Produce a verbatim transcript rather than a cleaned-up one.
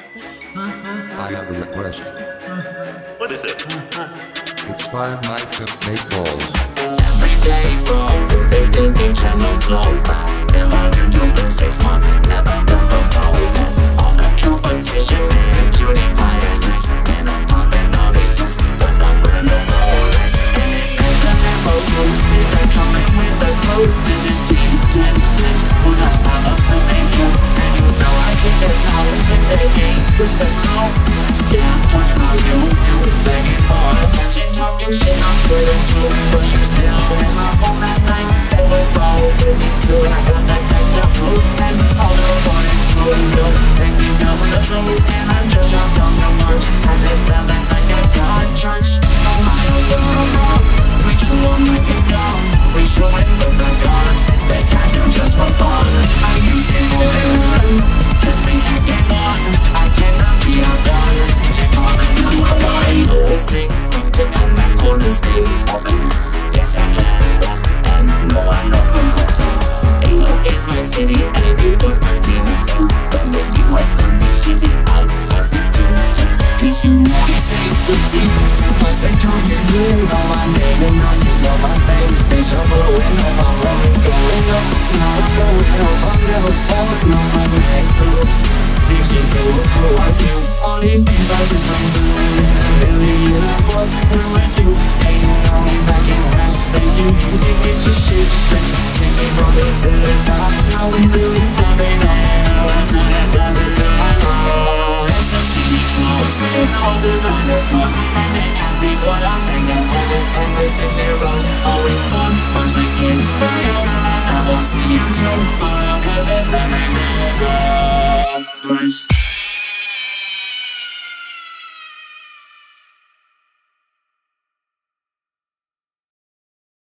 I have a request. What is it? It's Five Nights at Meatballs. It's every day from the biggest game channel blown by. Now I've been doing six months, never done the podcast. All the competition, man, cutie pie is nice. And I'm popping all these jokes, but I'm wearing no Rolex. And it ain't the M O U, it ain't coming with a clue. This is T ten, this would I have a plan and you. And you know I can't get power in the game. With the clown, yeah, I'm talking about you. You was begging for attention, talking shit on Twitter too. But you still in my phone last night. It was bold, fifty-two. I got that typed up blue, and all the warnings through. No, and you tell me the truth, and I judge off on your march. I lived that night like a god church. Oh my God, we chew on like it's gone. We show it with the gun. That can do just for fun. I used to run, cause we had game on. Yes, I can, and no, I know I'm not. A is my city, and you put my team in. But the U S would be shitty, I was it to the chance. Cause you know you saved the team. Too much I told you, you know my name, and now you know my fame. Bitch, I'm blowing up, I'm blowing, going up. Now I'm blowing up, I'm never falling on my leg. Did you know who I knew? All these things I just went through. A million years I was ruined you. You did get your shit straight. Take it all the way to the top. Now we really have it now. It's not a dozen of my own. It's a cheap clothes and all designer clothes. And they ask me what I think I said is in the six-year-old. All we want once again. I will see you too. But I'll present the name.